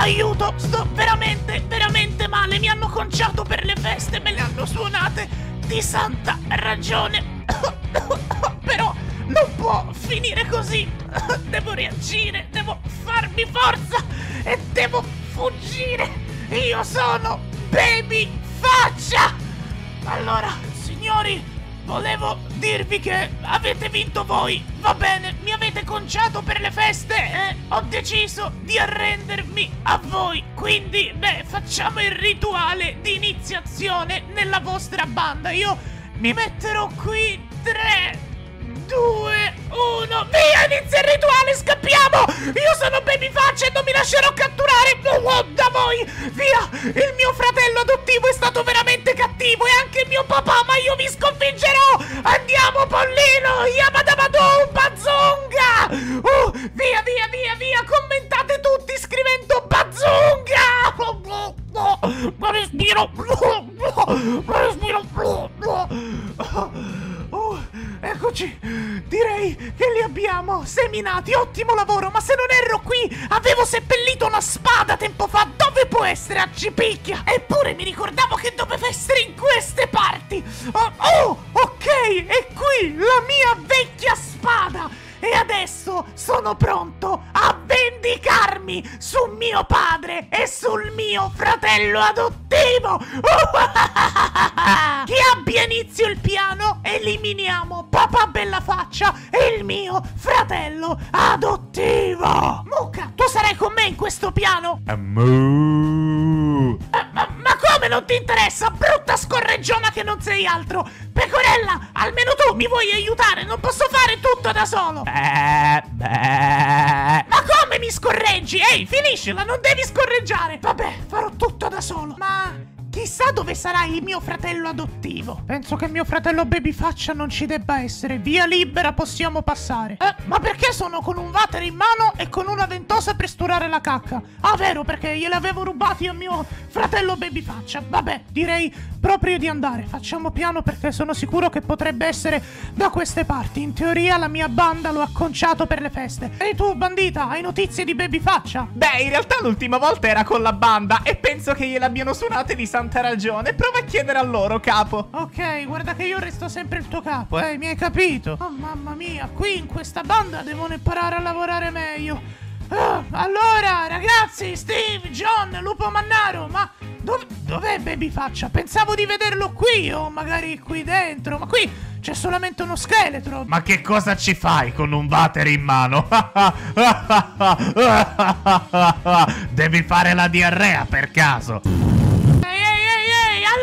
Aiuto, sto veramente male. Mi hanno conciato per le feste, me le hanno suonate di santa ragione. Però non può finire così. Devo reagire, devo farmi forza e devo fuggire. Io sono Babyfaccia. Allora, signori, volevo dirvi che avete vinto voi. Va bene, mi avete conciato per le feste e ho deciso di arrendermi a voi. Quindi, beh, facciamo il rituale di iniziazione nella vostra banda. Io mi metterò qui. 3, 2, 1, via, inizia il rituale, scappiamo! Io sono Babyfaccia e non mi lascerò catturare da voi! Via! Il mio fratello adottivo è stato veramente cattivo e anche mio papà, ma io vi sconfiggerò! Andiamo, pollino! Yamadabadou, bazunga! Via, via! Commentate tutti scrivendo bazunga! Ma respiro! Eccoci, direi che li abbiamo seminati, ottimo lavoro, ma se non erro qui avevo seppellito una spada tempo fa, dove può essere Accipicchia? Eppure mi ricordavo che doveva essere in queste parti. Ok, è qui la mia vecchia spada e adesso sono pronto a vendicarmi su mio padre e sul mio fratello adottivo. Che abbia inizio il piano, eliminiamo papà Bellafaccia e il mio fratello adottivo. Mucca, tu sarai con me in questo piano? Ma come non ti interessa, brutta scorreggiona che non sei altro? Pecorella, almeno tu mi vuoi aiutare, non posso fare tutto da solo. Ma come mi scorreggi? Ehi, finiscila, non devi scorreggiare. Vabbè, farò tutto da solo. Ma chissà dove sarà il mio fratello adottivo. Penso che mio fratello Babyfaccia non ci debba essere. Via libera, possiamo passare. Ma perché sono con un water in mano e con una ventosa per sturare la cacca? Ah, vero, perché gliel'avevo rubati a mio fratello Babyfaccia. Vabbè, direi proprio di andare. Facciamo piano perché sono sicuro che potrebbe essere da queste parti. In teoria la mia banda lo ha conciato per le feste. Ehi tu, bandita, hai notizie di Babyfaccia? Beh, in realtà l'ultima volta era con la banda e penso che gliel'abbiano suonate di tanta ragione. Prova a chiedere a loro, capo. Ok, guarda che io resto sempre il tuo capo. Mi hai capito? Oh, mamma mia, qui in questa banda devono imparare a lavorare meglio. Allora, ragazzi, Steve, John, Lupo Mannaro, ma dov'è Babyfaccia? Pensavo di vederlo qui o magari qui dentro, ma qui c'è solamente uno scheletro. Ma che cosa ci fai con un water in mano? Devi fare la diarrea per caso?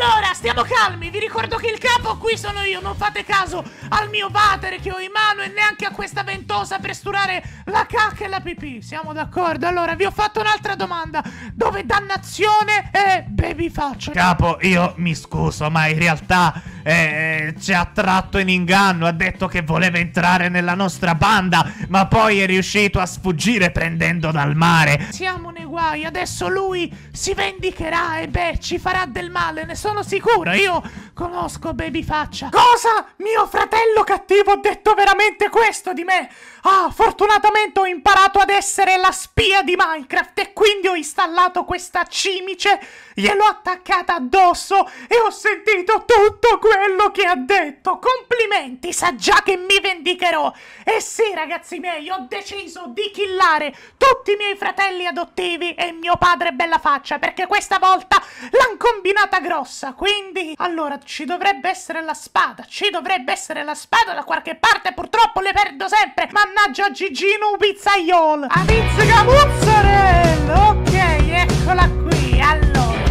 Allora, stiamo calmi, vi ricordo che il capo qui sono io, non fate caso al mio water che ho in mano e neanche a questa ventosa per sturare la cacca e la pipì, siamo d'accordo? Allora, vi ho fatto un'altra domanda, dove dannazione è Babyfaccia? Capo, io mi scuso, ma in realtà ci ha tratto in inganno, ha detto che voleva entrare nella nostra banda, ma poi è riuscito a sfuggire prendendo dal mare. Siamo nei guai, adesso lui si vendicherà e beh, ci farà del male, ne sono sicuro, io conosco Babyfaccia. Cosa? Mio fratello cattivo ha detto veramente questo di me? Ah, fortunatamente ho imparato ad essere la spia di Minecraft e quindi ho installato questa cimice, gliel'ho attaccata addosso e ho sentito tutto quello che ha detto. Complimenti, sa già che mi vendicherò. E sì, ragazzi miei, ho deciso di killare tutti i miei fratelli adottivi e mio padre Babyfaccia perché questa volta l'han combinata grossa. Quindi, allora, ci dovrebbe essere la spada. Ci dovrebbe essere la spada da qualche parte. Purtroppo le perdo sempre. Mannaggia Gigino Pizzaiol. Avizzica mozzarella. Ok, eccola qui. Allora,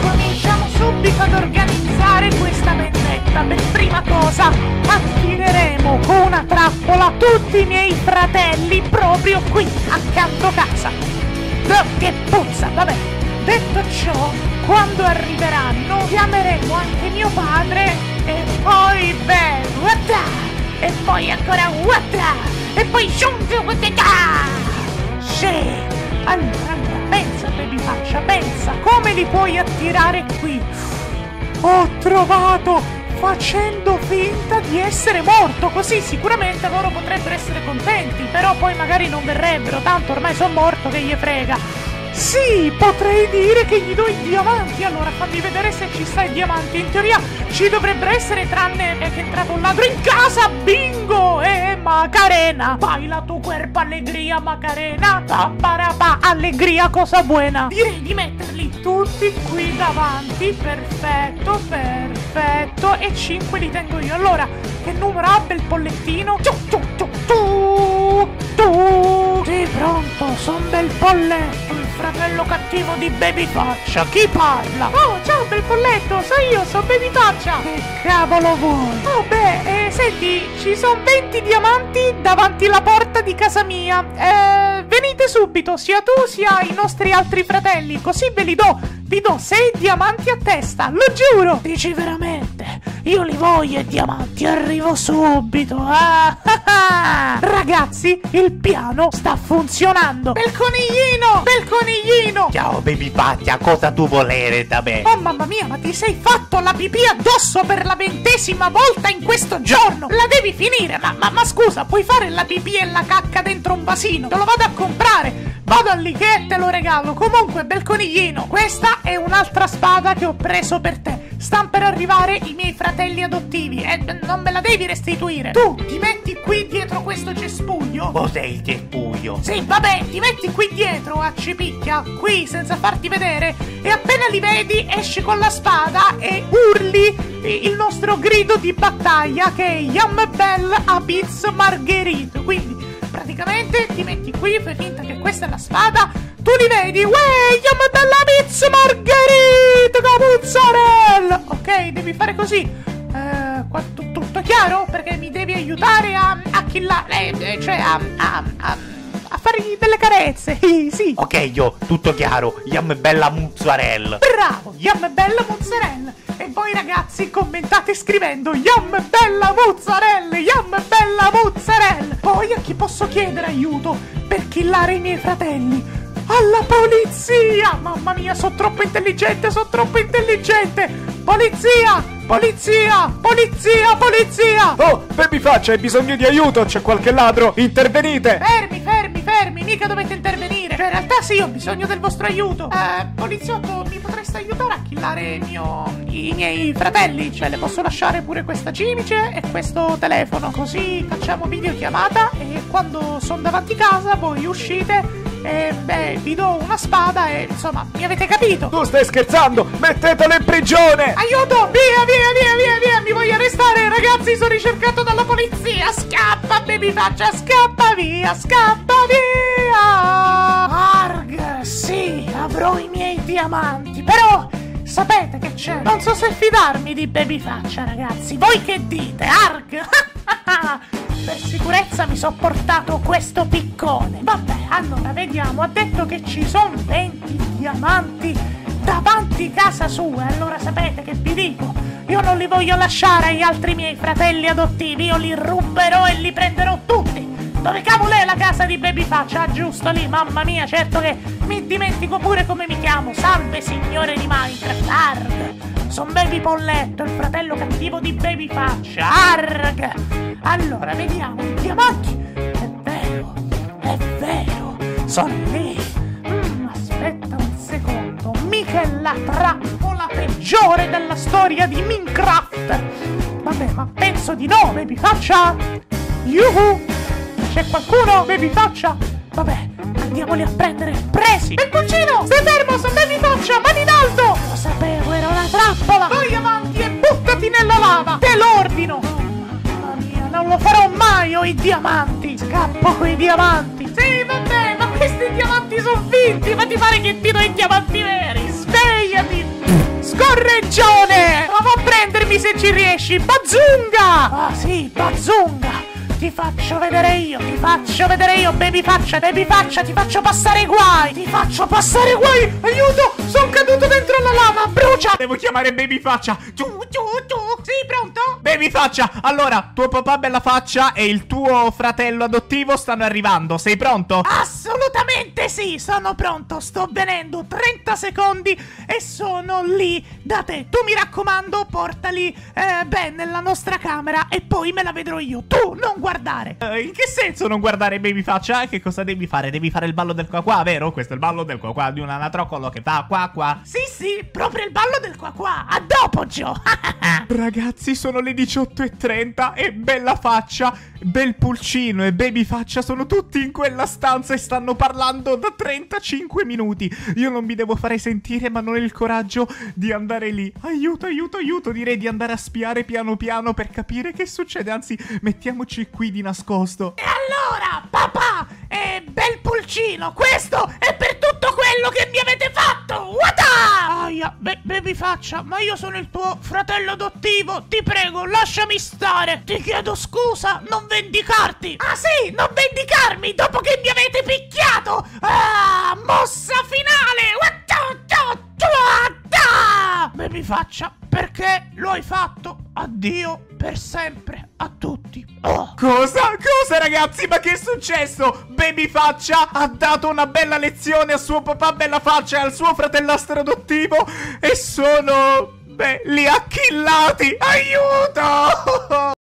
cominciamo subito ad organizzare questa vendetta. Per prima cosa, attireremo con una trappola tutti i miei fratelli proprio qui, accanto a casa. Che puzza, vabbè. Detto ciò, quando arriveranno chiameremo anche mio padre e poi beh, wata! E poi ancora wata! E poi shunfu wata! Sì! Allora, pensa Babyfaccia, pensa! Come li puoi attirare qui? Ho trovato! Facendo finta di essere morto, così sicuramente loro potrebbero essere contenti, però poi magari non verrebbero, tanto ormai sono morto che gli frega. Sì, potrei dire che gli do i diamanti. Allora fammi vedere se ci sta i diamanti. In teoria ci dovrebbe essere, tranne che è entrato un ladro in casa. Bingo! Macarena, baila tu cuerpo allegria Macarena, tapparapà, allegria cosa buona. Direi di metterli tutti qui davanti. Perfetto, perfetto. E 5 li tengo io. Allora, che numero ha bel pollettino? Sì, pronto, son bel polletto, il fratello cattivo di Babyfaccia. Chi parla? Oh, ciao bel polletto, sono io, sono Babyfaccia. Che cavolo vuoi? Oh beh, senti, ci sono 20 diamanti davanti alla porta di casa mia. Venite subito, sia tu sia i nostri altri fratelli, così ve li do. Vi do 6 diamanti a testa, lo giuro. Dici veramente? Io li voglio i diamanti, arrivo subito. Ragazzi, il piano sta funzionando. Bel coniglino, bel coniglino. Ciao Babyfaccia, cosa tu volere da me? Oh mamma mia, ma ti sei fatto la pipì addosso per la 20ª volta in questo giorno. La devi finire, ma scusa, puoi fare la pipì e la cacca dentro un vasino? Te lo vado a comprare. Vado all'Ikea e te lo regalo. Comunque, bel coniglino, questa è un'altra spada che ho preso per te. Stanno per arrivare i miei fratelli adottivi e non me la devi restituire. Tu ti metti qui dietro questo cespuglio. Cos'è il cespuglio? Sì, vabbè, ti metti qui dietro a cipicchia, qui senza farti vedere, e appena li vedi esci con la spada e urli il nostro grido di battaglia che è Yam Bell Abiz Margherite. Quindi praticamente ti metti qui, fai finta che questa è la spada, tu li vedi, uè, Yam Bell Abiz Margherite Capuzzare! Ok, devi fare così. Tutto chiaro? Perché mi devi aiutare a killare, cioè a fargli delle carezze. Sì. Ok, io, tutto chiaro. Yam Bella Mozzarella. Bravo, Yam Bella Mozzarella. E voi ragazzi commentate scrivendo Yam Bella Mozzarella, Yam Bella Mozzarella. Poi a chi posso chiedere aiuto per killare i miei fratelli? Alla polizia! Mamma mia, sono troppo intelligente, sono troppo intelligente! Polizia! Polizia! Polizia! Polizia! Oh, Babyfaccia, hai bisogno di aiuto, c'è qualche ladro, intervenite! Fermi, mica dovete intervenire! Cioè, in realtà sì, ho bisogno del vostro aiuto! Poliziotto, mi potreste aiutare a killare i miei fratelli? Cioè, le posso lasciare pure questa cimice e questo telefono, così facciamo videochiamata e quando sono davanti casa voi uscite. Beh, vi do una spada e insomma, mi avete capito? Tu stai scherzando? Mettetelo in prigione! Aiuto! Via! Mi voglio arrestare, ragazzi, sono ricercato dalla polizia! Scappa, Babyfaccia, scappa via! Arg, sì, avrò i miei diamanti, però sapete che c'è? Non so se fidarmi di Babyfaccia, ragazzi. Voi che dite? Arg! Per sicurezza mi sono portato questo piccone. Vabbè, allora vediamo. Ha detto che ci sono 20 diamanti davanti casa sua. Allora sapete che vi dico? Io non li voglio lasciare agli altri miei fratelli adottivi. Io li ruberò e li prenderò tutti. Dove cavolo è la casa di Babyfaccia? Ah, giusto lì, mamma mia, certo che mi dimentico pure come mi chiamo. Salve signore di Minecraft, arg! Sono Baby Polletto, il fratello cattivo di Babyfaccia, arg! Allora, vediamo i diamanti. È vero, sono lì. Aspetta un secondo. Mica è la trappola peggiore della storia di Minecraft. Vabbè, ma penso di no, Babyfaccia. Yuhu! C'è qualcuno, Babyfaccia? Vabbè, andiamoli a prendere. Presi! Pecconcino, stai fermo, sono Babyfaccia, mani in alto! Lo sapevo, era una trappola. Vai avanti e buttati nella lava. Te lo ordino. Non lo farò mai, ho i diamanti! Scappo coi diamanti! Sì, vabbè, ma questi diamanti sono finti! Ma ti pare che ti do i diamanti veri? Svegliati! Scorreggione! Prova a prendermi se ci riesci! Bazunga! Ah sì, bazunga! Ti faccio vedere io, Babyfaccia, ti faccio passare guai! Aiuto! Sono caduto dentro la lava, brucia! Devo chiamare Babyfaccia! Sì, pronto? Babyfaccia! Allora, tuo papà Bellafaccia e il tuo fratello adottivo stanno arrivando. Sei pronto? Assolutamente sì, sono pronto. Sto venendo, 30 secondi e sono lì da te. Tu mi raccomando, portali ben nella nostra camera e poi me la vedrò io. Tu non guardare. In che senso non guardare Babyfaccia? Che cosa devi fare? Devi fare il ballo del qua qua, vero? Questo è il ballo del qua qua di un anatrocollo che fa qua qua. Sì, sì, proprio il ballo del qua qua. A dopo, Gio. Ragazzi, sono le 18:30 e Bellafaccia, Bel Pulcino e Babyfaccia sono tutti in quella stanza e stanno parlando da 35 minuti. Io non mi devo fare sentire, ma non ho il coraggio di andare lì. Aiuto, aiuto, aiuto. Direi di andare a spiare piano piano per capire che succede. Anzi, mettiamoci qui di nascosto. E allora, papà e Bel Pulcino, questo è per tutto quello che mi avete fatto. Wata! Aia, Babyfaccia, ma io sono il tuo fratello adottivo. Ti prego, lasciami stare. Ti chiedo scusa, non vendicarti. Ah sì, non vendicarmi dopo che mi avete picchiato. Ah, mossa finale. Babyfaccia, perché lo hai fatto? Addio per sempre a tutti. Oh. Cosa? Cosa, ragazzi? Ma che è successo? Babyfaccia ha dato una bella lezione a suo papà Bellafaccia e al suo fratellastro adottivo e sono... beh, li ha killati. Aiuto!